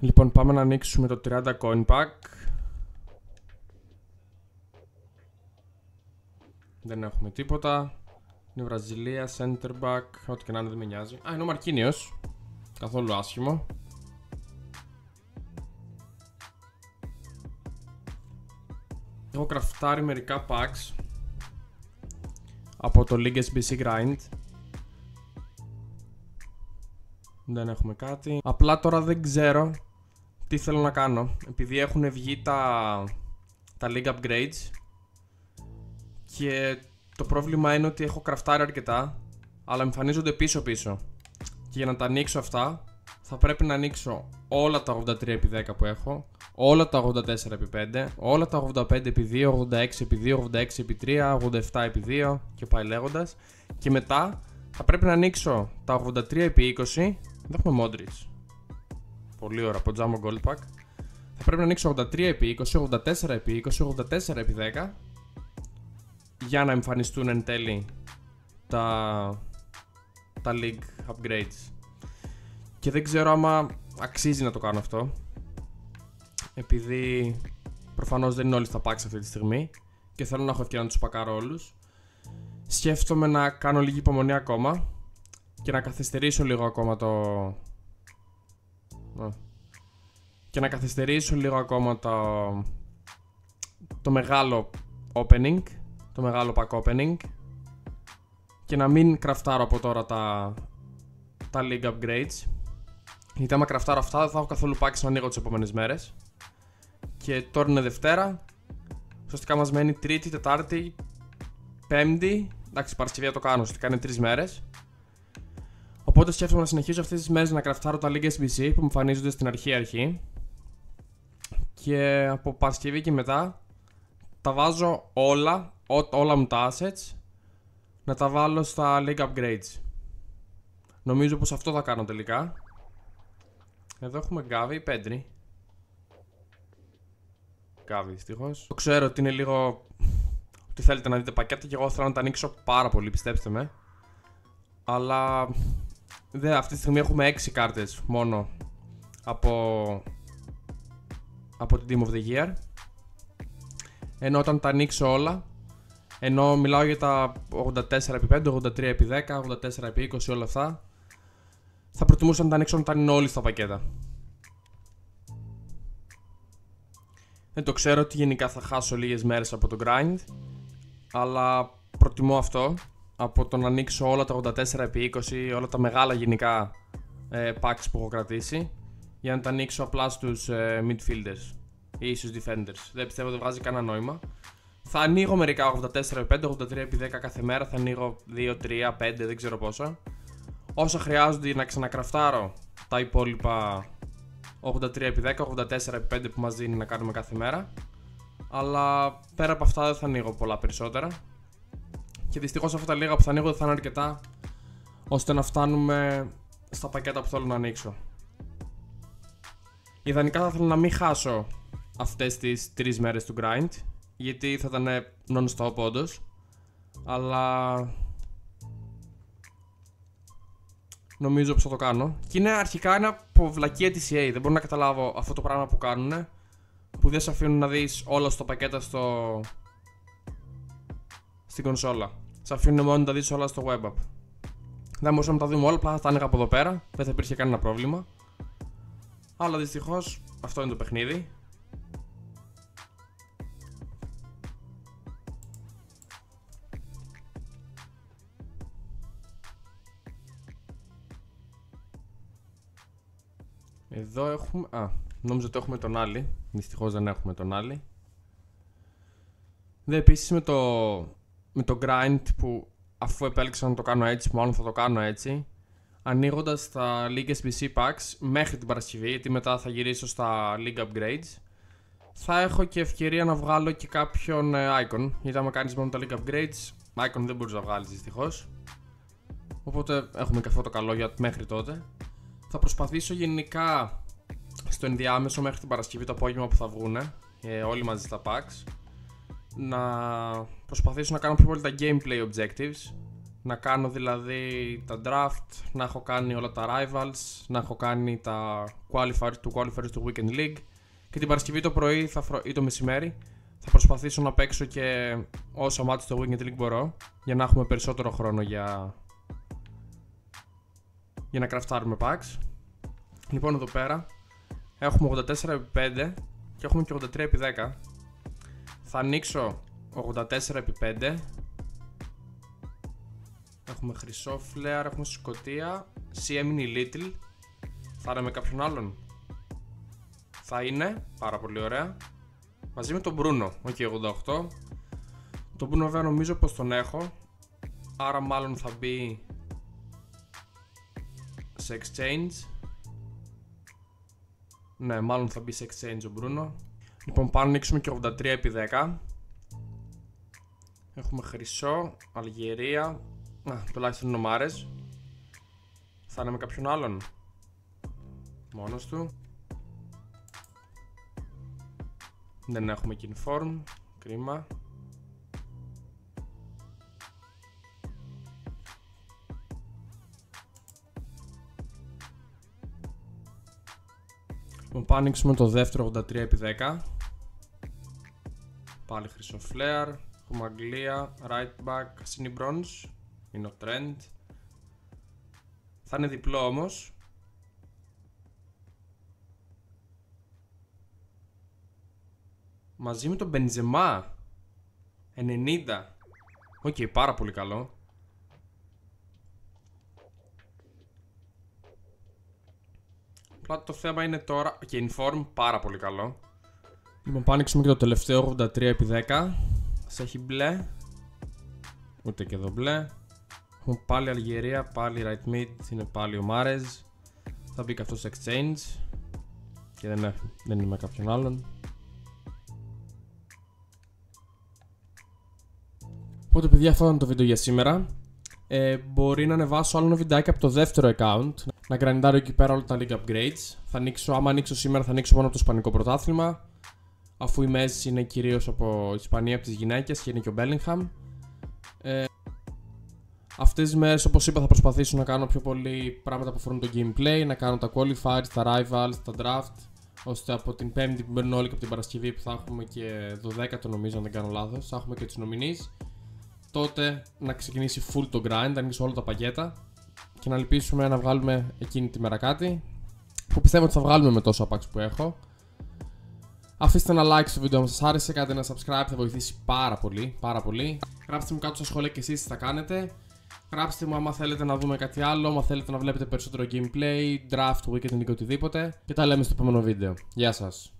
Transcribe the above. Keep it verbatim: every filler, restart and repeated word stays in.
Λοιπόν, πάμε να ανοίξουμε το τριάντα coin pack. Δεν έχουμε τίποτα. Είναι Βραζιλία, center back, ό,τι και να είναι δεν με νοιάζει. Α, είναι ο Μαρκίνιος. Καθόλου άσχημο. Έχω κραφτάρει μερικά packs από το League ες μπι σι Grind. Δεν έχουμε κάτι. Απλά τώρα δεν ξέρω τι θέλω να κάνω. Επειδή έχουν βγει τα, τα League Upgrades. Και το πρόβλημα είναι ότι έχω κραφτάρει αρκετά, αλλά εμφανίζονται πίσω πίσω. Και για να τα ανοίξω αυτά θα πρέπει να ανοίξω όλα τα ογδόντα τρία επί δέκα που έχω, όλα τα ογδόντα τέσσερα επί πέντε, όλα τα ογδόντα πέντε επί δύο, ογδόντα έξι επί δύο, ογδόντα έξι επί τρία, ογδόντα επτά επί δύο και πάει λέγοντας. Και μετά θα πρέπει να ανοίξω τα ογδόντα τρία επί είκοσι. Δεν έχουμε Modric. Πολύ ώρα από Jumbo Gold Pack. Θα πρέπει να ανοίξω ογδόντα τρία επί είκοσι, ογδόντα τέσσερα επί είκοσι, ογδόντα τέσσερα επί δέκα για να εμφανιστούν εν τέλει τα, τα League Upgrades. Και δεν ξέρω άμα αξίζει να το κάνω αυτό, επειδή προφανώς δεν είναι όλοι στα packs αυτή τη στιγμή και θέλω να έχω ευκαιρία να τους πακάρω όλους. Σκέφτομαι να κάνω λίγη υπομονή ακόμα και να καθυστερήσω λίγο ακόμα το... και να καθυστερήσω λίγο ακόμα το, το μεγάλο opening, το μεγάλο pack opening, και να μην κραφτάρω από τώρα τα, τα League Upgrades, γιατί άμα κραφτάρω αυτά δεν θα έχω καθόλου πάξεις να ανοίγω τις επόμενες μέρες. Και τώρα είναι Δευτέρα, ουσιαστικά μας μένει Τρίτη, Τετάρτη, Πέμπτη, εντάξει Παρασκευή το κάνω, ουσιαστικά είναι τρεις μέρες. Οπότε σκέφτομαι να συνεχίσω αυτές τις μέρες να κραφτάρω τα League ες μπι σι που μου εμφανίζονται στην αρχή αρχή, και από Παρασκευή και μετά τα βάζω όλα, ό, όλα μου τα assets να τα βάλω στα League Upgrades. Νομίζω πως αυτό θα κάνω τελικά. Εδώ έχουμε Gavi, Pedri. Gavi δυστυχώς. Το ξέρω ότι είναι λίγο ότι θέλετε να δείτε πακέτα και εγώ θέλω να τα ανοίξω πάρα πολύ, πιστέψτε με. Αλλά δε, αυτή τη στιγμή έχουμε έξι κάρτες μόνο από, από την Team of the Year. Ενώ όταν τα ανοίξω όλα, ενώ μιλάω για τα ογδόντα τέσσερα επί πέντε, ογδόντα τρία επί δέκα, ογδόντα τέσσερα επί είκοσι, όλα αυτά, θα προτιμούσα να τα ανοίξω όταν είναι όλοι στα πακέτα. Δεν το ξέρω ότι γενικά θα χάσω λίγες μέρες από το grind, αλλά προτιμώ αυτό από το να ανοίξω όλα τα ογδόντα τέσσερα επί είκοσι, όλα τα μεγάλα γενικά ε, packs που έχω κρατήσει, για να τα ανοίξω απλά στους ε, midfielders ή στους defenders. Δεν πιστεύω ότι βγάζει κανένα νόημα. Θα ανοίγω μερικά ογδόντα τέσσερα επί πέντε, ογδόντα τρία επί δέκα κάθε μέρα, θα ανοίγω δύο, τρία, πέντε, δεν ξέρω πόσα. Όσα χρειάζονται να ξανακραφτάρω τα υπόλοιπα ογδόντα τρία επί δέκα, ογδόντα τέσσερα επί πέντε που μας δίνει να κάνουμε κάθε μέρα. Αλλά πέρα από αυτά δεν θα ανοίγω πολλά περισσότερα. Και δυστυχώς αυτά τα λίγα που θα ανοίγω δεν θα είναι αρκετά ώστε να φτάνουμε στα πακέτα που θέλω να ανοίξω. Ιδανικά θα θέλω να μην χάσω αυτές τις τρεις μέρες του grind, γιατί θα ήταν non-stop όντως, αλλά νομίζω πως θα το κάνω. Και είναι αρχικά ένα ποβλακή τι σι έι, δεν μπορώ να καταλάβω αυτό το πράγμα που κάνουν, που δεν σε αφήνουν να δεις όλα στο πακέτα στο... στην κονσόλα. Σε αφήνουν μόνο να τα δεις όλα στο web app. Δεν μπορούσαμε να τα δούμε όλα, απλά θα τα άνοιγα από εδώ πέρα, δεν θα υπήρχε κανένα πρόβλημα. Αλλά δυστυχώς αυτό είναι το παιχνίδι. Εδώ έχουμε... Α, νόμιζα ότι έχουμε τον άλλη. Δυστυχώς δεν έχουμε τον άλλη. Δε, επίσης με το... με το grind που αφού επέλεξα να το κάνω έτσι, μάλλον θα το κάνω έτσι, ανοίγοντας τα League ες μπι σι Packs μέχρι την Παρασκευή, γιατί μετά θα γυρίσω στα League Upgrades, θα έχω και ευκαιρία να βγάλω και κάποιον Icon, γιατί άμα κάνεις μόνο τα League Upgrades, Icon δεν μπορείς να βγάλεις δυστυχώς. Οπότε έχουμε και αυτό το καλό για μέχρι τότε. Θα προσπαθήσω γενικά στο ενδιάμεσο μέχρι την Παρασκευή το απόγευμα που θα βγουν ε, όλοι μαζί στα packs, να προσπαθήσω να κάνω πιο πολύ τα gameplay objectives να κάνω δηλαδή τα draft, να έχω κάνει όλα τα rivals, να έχω κάνει τα qualifiers του qualifiers του weekend league, και την Παρασκευή το πρωί θα φρο... ή το μεσημέρι θα προσπαθήσω να παίξω και όσα μάτια στο weekend league μπορώ, για να έχουμε περισσότερο χρόνο για, για να κραφτάρουμε packs. Λοιπόν, εδώ πέρα έχουμε ογδόντα τέσσερα επί πέντε και έχουμε και ογδόντα τρία επί δέκα. Θα ανοίξω ογδόντα τέσσερα επί πέντε. Έχουμε χρυσό φλέαρ, έχουμε σκοτία. Σι έμεινε η Little. Θα είναι με κάποιον άλλον. Θα είναι, πάρα πολύ ωραία. Μαζί με τον Bruno, οκ, ογδόντα οκτώ. Τον Bruno βέβαια νομίζω πως τον έχω, άρα μάλλον θα μπει σε exchange. Ναι, μάλλον θα μπει σε exchange ο Bruno. Λοιπόν, πάνω ανοίξουμε και ογδόντα τρία επί δέκα. Έχουμε χρυσό, Αλγερία. Να, τουλάχιστον είναι ο Marez. Θα είναι με κάποιον άλλον. Μόνος του. Δεν έχουμε Kinform, κρίμα. Λοιπόν, πάμε ανοίξουμε το δεύτερο ογδόντα τρία επί δέκα. Πάλι χρυσό φλέαρ. Έχουμε Αγγλία, right back, Sini Bronze. Είναι ο Trend. Θα είναι διπλό όμως. Μαζί με τον Benzema ενενήντα. Οκ, okay, πάρα πολύ καλό. Απλά το θέμα είναι τώρα και okay, inform, πάρα πολύ καλό. Λοιπόν, πάμε ανοίξουμε και το τελευταίο ογδόντα τρία επί δέκα. Σε έχει μπλε. Ούτε και εδώ μπλε. Έχουμε πάλι Αλγερία, πάλι right mid. Είναι πάλι ο Marez. Θα μπει και αυτό σε exchange. Και δεν, δεν είμαι κάποιον άλλον. Οπότε, παιδιά, αυτό ήταν το βίντεο για σήμερα. Ε, μπορεί να ανεβάσω άλλο ένα βιντεάκι από το δεύτερο account, να γκρανιντάρω εκεί πέρα όλα τα league upgrades. Θα ανοίξω, άμα ανοίξω σήμερα, θα ανοίξω μόνο από το Ισπανικό πρωτάθλημα, αφού η μέση είναι κυρίως από Ισπανία, από τις γυναίκες, και είναι και ο Bellingham. Ε, αυτές τις μέρες, όπως είπα, θα προσπαθήσω να κάνω πιο πολύ πράγματα που αφορούν το gameplay, να κάνω τα qualifiers, τα rivals, τα draft, ώστε από την Πέμπτη που μπαίνουν όλοι και από την Παρασκευή που θα έχουμε και δωδέκατο, νομίζω, αν δεν κάνω λάθος, θα έχουμε και τους nominees. Τότε να ξεκινήσει full το grind, να ανοίξω όλα τα πακέτα και να ελπίσουμε να βγάλουμε εκείνη τη μέρα κάτι που πιστεύω ότι θα βγάλουμε με τόσο packs που έχω. Αφήστε ένα like στο βίντεο αν σας άρεσε, κάντε ένα subscribe, θα βοηθήσει πάρα πολύ, πάρα πολύ. Γράψτε μου κάτω στα σχόλια και εσείς τι θα κάνετε. Γράψτε μου άμα θέλετε να δούμε κάτι άλλο, άμα θέλετε να βλέπετε περισσότερο gameplay, draft, weekend, οτιδήποτε, και τα λέμε στο επόμενο βίντεο. Γεια σας.